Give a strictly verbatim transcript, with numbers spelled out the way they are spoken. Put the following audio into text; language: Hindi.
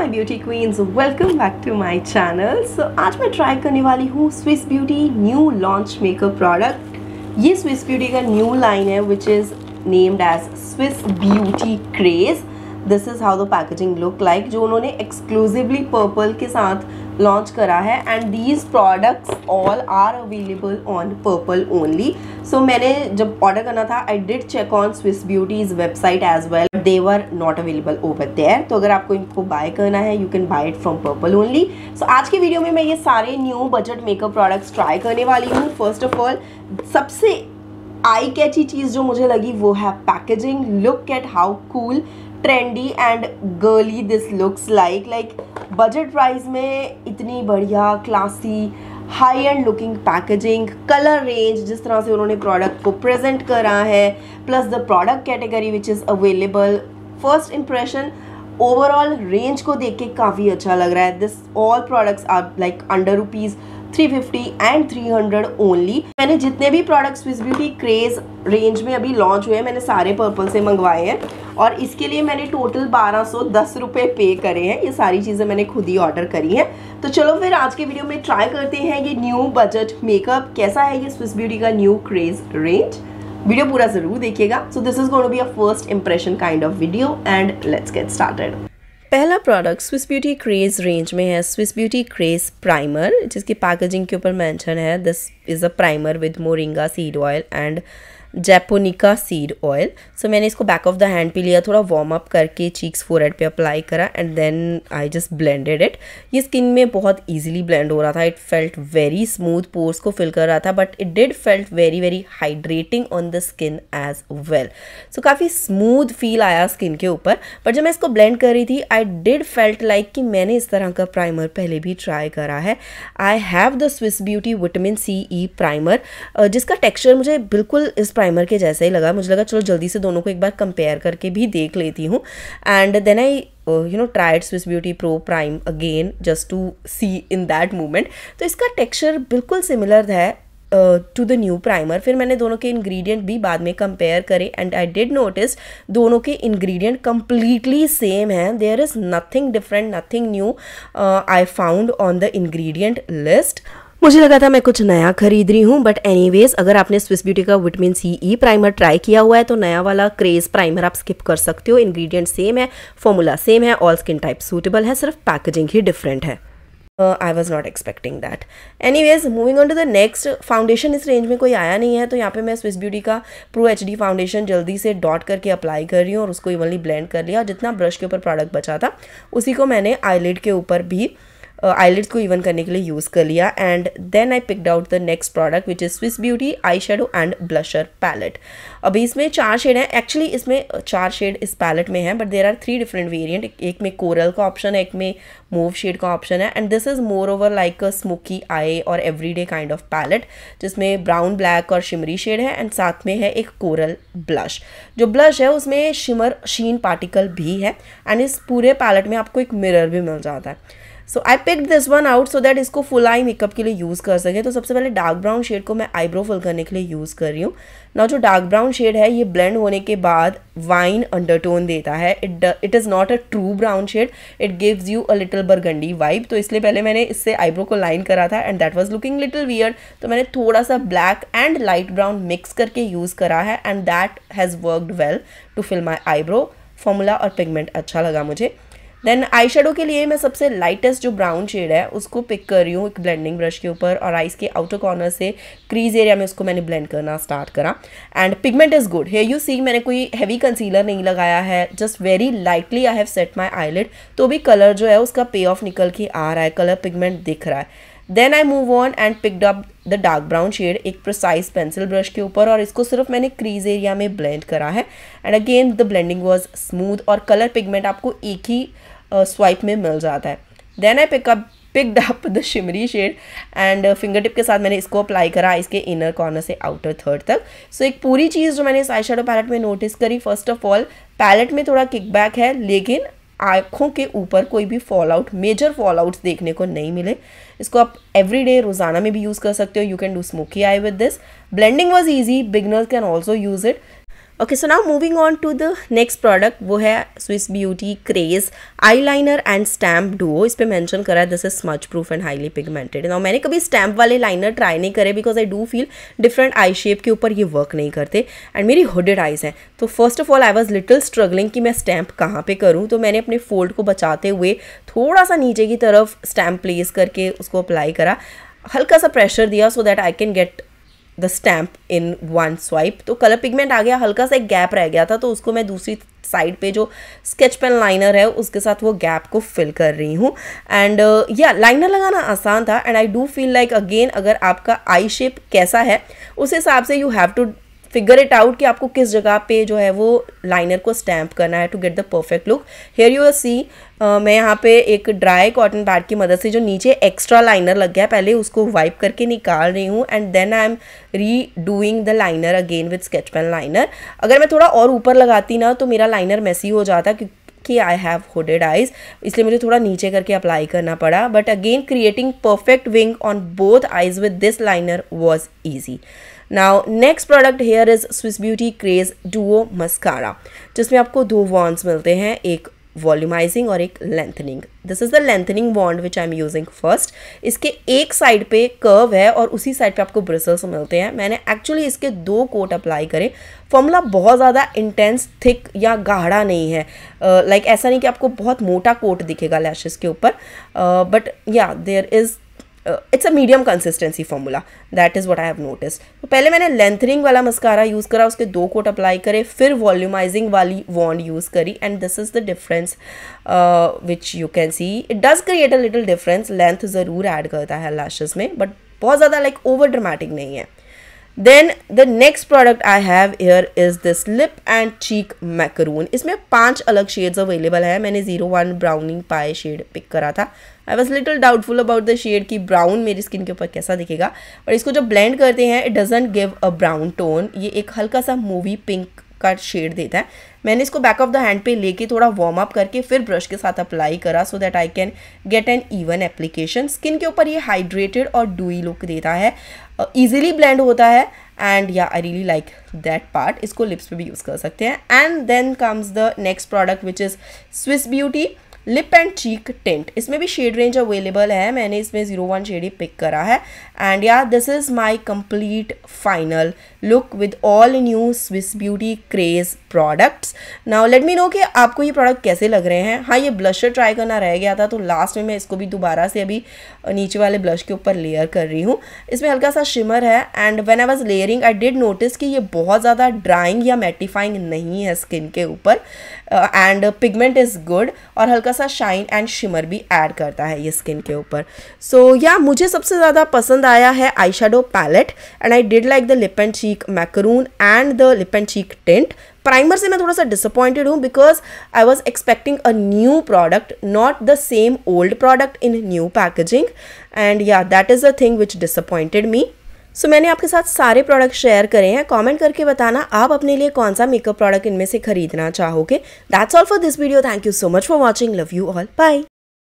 My beauty queens, welcome back to my channel. So आज मैं ट्राई करने वाली हूँ Swiss Beauty new launch makeup product. ये स्विस ब्यूटी का न्यू लाइन है which is named as Swiss Beauty craze. This is how the packaging look like, जो उन्होंने एक्सक्लूसिवली पर्पल के साथ लॉन्च करा है। And these products all are available on Purplle only. So मैंने जब ऑर्डर करना था, I did check on Swiss Beauty's website as well, they were not available over there. तो अगर आपको इनको बाय करना है, you can buy it from Purplle only. So आज की वीडियो में मैं ये सारे new budget makeup products try करने वाली हूँ। फर्स्ट ऑफ ऑल, सबसे आई कैची चीज़ जो मुझे लगी वो है packaging. Look at how cool, trendy and girly this looks like. Like budget price में इतनी बढ़िया classy high end looking packaging, colour range जिस तरह से उन्होंने प्रोडक्ट को प्रेजेंट करा है, plus the product category which is available. First impression overall range को देख के काफ़ी अच्छा लग रहा है। This all products are like under rupees three fifty and three hundred only. मैंने जितने भी product Swiss Beauty craze range में अभी लॉन्च हुए हैं, मैंने सारे पर्पल से मंगवाए हैं और इसके लिए मैंने टोटल बारह सौ दस रुपये पे करे हैं। ये सारी चीज़ें मैंने खुद ही ऑर्डर करी हैं। तो चलो फिर आज के वीडियो में ट्राई करते हैं ये न्यू बजट मेकअप कैसा है, ये स्विस ब्यूटी का न्यू क्रेज रेंज। वीडियो पूरा ज़रूर देखिएगा। So this is going to be a first impression kind of video and let's get started. पहला product Swiss Beauty craze range में है स्विस ब्यूटी क्रेज प्राइमर, जिसकी पैकेजिंग के ऊपर मेंशन है this is a primer with moringa seed oil and japonica seed oil. So मैंने इसको बैक ऑफ द हैंड पे लिया, थोड़ा वार्म अप करके चीक्स फोरहेड पे अप्लाई करा and then I just blended it. ये स्किन में बहुत ईजिली ब्लेंड हो रहा था। It felt very smooth, pores को फिल कर रहा था, but it did felt very very hydrating on the skin as well. So काफ़ी स्मूथ फील आया स्किन के ऊपर। बट जब मैं इसको ब्लेंड कर रही थी, आई डिड फेल्ट लाइक कि मैंने इस तरह का प्राइमर पहले भी ट्राई करा है। I have the Swiss Beauty vitamin C E primer, जिसका टेक्स्चर मुझे बिल्कुल इस प्राइमर के जैसा ही लगा। मुझे लगा चलो जल्दी से दोनों को एक बार कंपेयर करके भी देख लेती हूँ। And then I you know tried Swiss Beauty pro prime again just to see in that moment. तो इसका टेक्सचर बिल्कुल सिमिलर है टू द न्यू प्राइमर। फिर मैंने दोनों के इंग्रेडिएंट भी बाद में कंपेयर करे एंड आई डिड नोटिस दोनों के इंग्रेडिएंट कम्प्लीटली सेम हैं। There is nothing different, nothing new I found on the ingredient list. मुझे लगा था मैं कुछ नया खरीद रही हूँ, बट एनीवेज अगर आपने स्विस ब्यूटी का vitamin C E primer try किया हुआ है तो नया वाला क्रेज प्राइमर आप स्किप कर सकते हो। इंग्रेडिएंट सेम है, फॉर्मूला सेम है, ऑल स्किन टाइप सूटेबल है, सिर्फ पैकेजिंग ही डिफरेंट है। I was not expecting that. Anyways moving on to the next, foundation इस रेंज में कोई आया नहीं है। तो यहाँ पे मैं स्विस ब्यूटी का प्रो एच डी फाउंडेशन जल्दी से डॉट करके अप्लाई कर रही हूँ और उसको इवनली ब्लेंड कर लिया। और जितना ब्रश के ऊपर प्रोडक्ट बचा था उसी को मैंने आईलिड के ऊपर भी आईलिड्स uh, को इवन करने के लिए यूज़ कर लिया। And then I picked out the next product which is Swiss Beauty eye shadow and blusher palette. अभी इसमें चार शेड हैं, एक्चुअली इसमें चार शेड इस पैलेट में हैं, but there are three different variant. एक में कोरल का ऑप्शन है, एक में मूव शेड का ऑप्शन है, and this is more over like a smoky eye और एवरीडे काइंड ऑफ पैलेट, जिसमें ब्राउन, ब्लैक और शिमरी शेड है एंड साथ में है एक कोरल ब्लश। जो ब्लश है उसमें शिमर शीन पार्टिकल भी है एंड इस पूरे पैलेट में आपको एक मिरर भी मिल जाता है। So I picked this one out so that इसको फुल आई मेकअप के लिए यूज़ कर सकें। तो सबसे पहले डार्क ब्राउन शेड को मैं आईब्रो फुल करने के लिए यूज़ कर रही हूँ। ना जो डार्क ब्राउन शेड है ये ब्लेंड होने के बाद वाइन अंडरटोन देता है। It it is not a true brown shade, it gives you a little burgundy vibe. तो इसलिए पहले मैंने इससे आईब्रो को लाइन करा था and that was looking little weird. तो मैंने थोड़ा सा black and light brown mix करके यूज़ करा है and that has worked well to fill my eyebrow. Formula और पिगमेंट अच्छा लगा मुझे। देन आई शेडो के लिए मैं सबसे लाइटेस्ट जो ब्राउन शेड है उसको पिक कर रही हूँ एक ब्लेंडिंग ब्रश के ऊपर और आइज़ के आउटर कॉर्नर से क्रीज एरिया में उसको मैंने ब्लेंड करना स्टार्ट करा। एंड पिगमेंट इज़ गुड है, यू सी मैंने कोई हैवी कंसीलर नहीं लगाया है, just very lightly I have set my eyelid. तो भी कलर जो है उसका पे ऑफ निकल के आ रहा है, कलर पिगमेंट दिख रहा है। Then I move on and picked up the dark brown shade एक प्रिसाइज पेंसिल ब्रश के ऊपर और इसको सिर्फ मैंने क्रीज एरिया में ब्लेंड करा है। And again the blending was smooth और कलर पिगमेंट आपको एक ही स्वाइप uh, में मिल जाता है। Then I pick up picked up the shimmery shade and finger tip के साथ मैंने इसको अप्लाई करा इसके इनर कॉर्नर से आउटर थर्ड तक। सो so, एक पूरी चीज़ जो मैंने इस आई शेडो पैलेट में नोटिस करी, फर्स्ट ऑफ ऑल पैलेट में थोड़ा किकबैक है लेकिन आँखों के ऊपर कोई भी fall out, major fall outs देखने को नहीं मिले। इसको आप एवरीडे रोज़ाना में भी यूज़ कर सकते हो। You can do smoky eye with this. Blending was easy, beginners can also use it. Okay, so now moving on to the next product, वो है Swiss Beauty Craze Eyeliner and Stamp Duo. इस पर मैंशन करा है this is smudge proof and highly pigmented. Now मैंने कभी स्टैम्प वाले लाइनर ट्राई नहीं करे because I do feel different eye shape के ऊपर ये वर्क नहीं करते एंड मेरी हुडेड आइज़ हैं. तो first of all I was little struggling कि मैं स्टैम्प कहाँ पे करूँ. तो मैंने अपने फोल्ड को बचाते हुए थोड़ा सा नीचे की तरफ स्टैम्प प्लेस करके उसको अप्लाई करा, हल्का सा प्रेशर दिया so that I can get the stamp in one swipe. तो कलर पिगमेंट आ गया, हल्का सा एक गैप रह गया था तो उसको मैं दूसरी साइड पे जो स्केच पेन लाइनर है उसके साथ वो गैप को फिल कर रही हूँ. एंड या लाइनर लगाना आसान था and I do feel like again अगर आपका आई शेप कैसा है उस हिसाब से you have to figure it out कि आपको किस जगह पे जो है वो लाइनर को स्टैम्प करना है to get the perfect look. Here you see मैं यहाँ पे एक ड्राई कॉटन पैड की मदद से जो नीचे एक्स्ट्रा लाइनर लग गया है पहले उसको वाइप करके निकाल रही हूँ and then I am redoing the liner again with sketch pen liner. अगर मैं थोड़ा और ऊपर लगाती ना तो मेरा लाइनर मैसी हो जाता क्योंकि आई हैव होडेड आइज, इसलिए मुझे थोड़ा नीचे करके अप्लाई करना पड़ा. But again creating perfect wing on both eyes with this liner was easy. Now next product here is Swiss Beauty craze duo mascara, जिसमें आपको दो वॉन्ड्स मिलते हैं, एक वॉल्यूमाइजिंग और एक lengthening. This is the lengthening wand which I am using first. इसके एक साइड पे कर्व है और उसी साइड पे आपको ब्रिसल्स मिलते हैं. मैंने एक्चुअली इसके दो कोट अप्लाई करे. फॉर्मूला बहुत ज़्यादा इंटेंस थिक या गाढ़ा नहीं है, लाइक uh, like, ऐसा नहीं कि आपको बहुत मोटा कोट दिखेगा लैशेस के ऊपर, but yeah there is it's a medium consistency formula, that is what I have notice. तो पहले मैंने लेंथनिंग वाला मस्कारा यूज़ करा, उसके दो कोट अप्लाई करे, फिर वॉल्यूमाइजिंग वाली वॉन्ड यूज़ करी and this is the difference which you can see. It does create a little difference, length ज़रूर ऐड करता है लैशेस में बट बहुत ज़्यादा लाइक ओवर ड्रामेटिक नहीं है. Then the next product I have here is this lip and cheek macaroon. इसमें पांच अलग शेड्स अवेलेबल है. मैंने zero one browning pie shade pick करा था. I was little doubtful about the shade कि ब्राउन मेरी स्किन के ऊपर कैसा दिखेगा, और इसको जब ब्लेंड करते हैं it doesn't give a brown tone, ये एक हल्का सा मूवी पिंक का शेड देता है. मैंने इसको बैक ऑफ द हैंड पे लेके थोड़ा वार्म अप करके फिर ब्रश के साथ अप्लाई करा so that I can get an even application. Skin के ऊपर ये हाइड्रेटेड और डूई लुक देता है, ईजिली uh, ब्लेंड होता है and yeah I really like that part. इसको लिप्स पे भी यूज़ कर सकते हैं. And then comes the next product which is Swiss Beauty lip and cheek tint. इसमें भी शेड रेंज अवेलेबल है. मैंने इसमें जीरो वन शेड ही पिक करा है and yeah this is my complete final look with all new Swiss Beauty craze products. Now let me know कि आपको ये प्रोडक्ट कैसे लग रहे हैं. हाँ, ये ब्लशर ट्राई करना रह गया था तो लास्ट में मैं इसको भी दोबारा से अभी नीचे वाले ब्लश के ऊपर लेयर कर रही हूँ. इसमें हल्का सा शिमर है and when I was layering I did notice कि ये बहुत ज़्यादा ड्राइंग या मैटिफाइंग नहीं है स्किन के ऊपर एंड पिगमेंट इज़ गुड और हल्का सा शाइन एंड शिमर भी ऐड करता है ये स्किन के ऊपर. सो या मुझे सबसे ज़्यादा पसंद आया है आई shadow palette and I did like the lip and cheek macaroon and the lip and cheek tint. Primer से मैं थोड़ा सा डिसअपॉइंटेड हूँ because I was expecting a new product, not the same old product in new packaging and yeah that is the thing which disappointed me. So so, मैंने आपके साथ सारे प्रोडक्ट शेयर करे हैं. कमेंट करके बताना आप अपने लिए कौन सा मेकअप प्रोडक्ट इनमें से खरीदना चाहोगे. That's all for this video. Thank you so much for watching. Love you all. Bye.